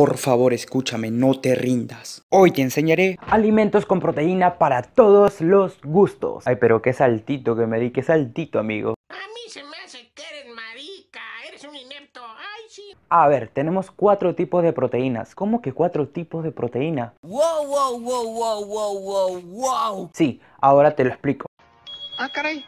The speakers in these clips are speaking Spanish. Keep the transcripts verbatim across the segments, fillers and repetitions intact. Por favor, escúchame, no te rindas. Hoy te enseñaré alimentos con proteína para todos los gustos. Ay, pero qué saltito que me di, qué saltito, amigo. A mí se me hace que eres marica, eres un inepto, ay sí. A ver, tenemos cuatro tipos de proteínas. ¿Cómo que cuatro tipos de proteína? Wow, wow, wow, wow, wow, wow, wow. Sí, ahora te lo explico. Ah, caray.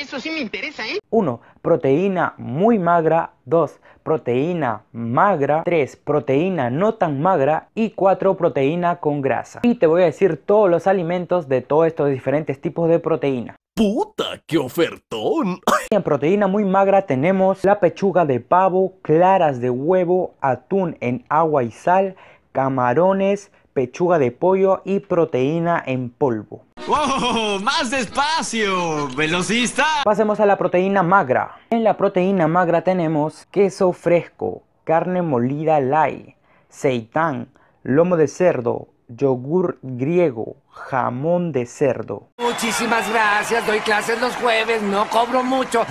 Eso sí me interesa, ¿eh? uno. Proteína muy magra. dos. Proteína magra. tres. Proteína no tan magra. Y cuatro. Proteína con grasa. Y te voy a decir todos los alimentos de todos estos diferentes tipos de proteína. ¡Puta, qué ofertón! En proteína muy magra tenemos la pechuga de pavo, claras de huevo, atún en agua y sal, camarones, pechuga de pollo y proteína en polvo. ¡Wow! ¡Más despacio, velocista! Pasemos a la proteína magra. En la proteína magra tenemos queso fresco, carne molida light, seitán, lomo de cerdo, yogur griego, jamón de cerdo. Muchísimas gracias, doy clases los jueves, no cobro mucho.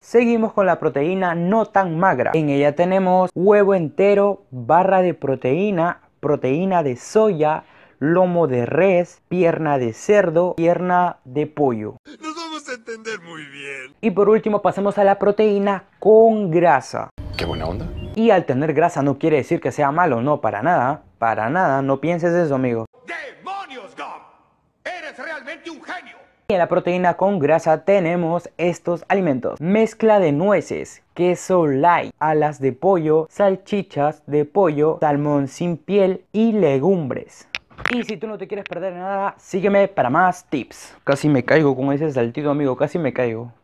Seguimos con la proteína no tan magra. En ella tenemos huevo entero, barra de proteína, proteína de soya, lomo de res, pierna de cerdo, pierna de pollo. Nos vamos a entender muy bien. Y por último pasemos a la proteína con grasa. Qué buena onda. Y al tener grasa no quiere decir que sea malo, no, para nada, para nada, no pienses eso, amigo. ¡Demonios, Gump! ¡Eres realmente un genio! Y en la proteína con grasa tenemos estos alimentos. Mezcla de nueces, queso light, alas de pollo, salchichas de pollo, salmón sin piel y legumbres. Y si tú no te quieres perder nada, sígueme para más tips. Casi me caigo con ese saltito, amigo, casi me caigo.